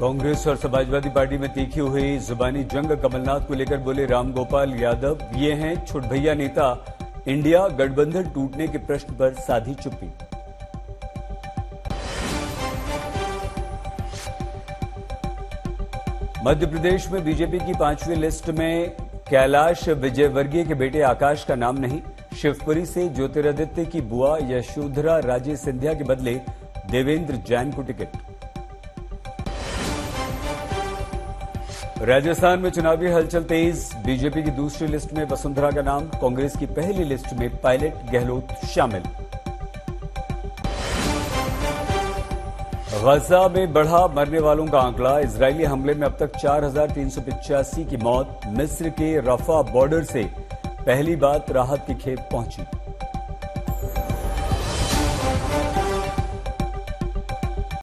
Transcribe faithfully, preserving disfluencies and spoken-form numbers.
कांग्रेस और समाजवादी पार्टी में तीखी हुई जुबानी जंग, कमलनाथ को लेकर बोले रामगोपाल यादव। ये हैं छुटभैया नेता, इंडिया गठबंधन टूटने के प्रश्न पर साधी चुप्पी। मध्य प्रदेश में बीजेपी की पांचवी लिस्ट में कैलाश विजयवर्गीय के बेटे आकाश का नाम नहीं। शिवपुरी से ज्योतिरादित्य की बुआ यशोधरा राजे सिंधिया के बदले देवेन्द्र जैन को टिकट। राजस्थान में चुनावी हलचल तेज, बीजेपी की दूसरी लिस्ट में वसुंधरा का नाम, कांग्रेस की पहली लिस्ट में पायलट गहलोत शामिल। गजा में बढ़ा मरने वालों का आंकड़ा, इजरायली हमले में अब तक चार हजार तीन सौ पिचासी की मौत। मिस्र के रफा बॉर्डर से पहली बार राहत की खेप पहुंची।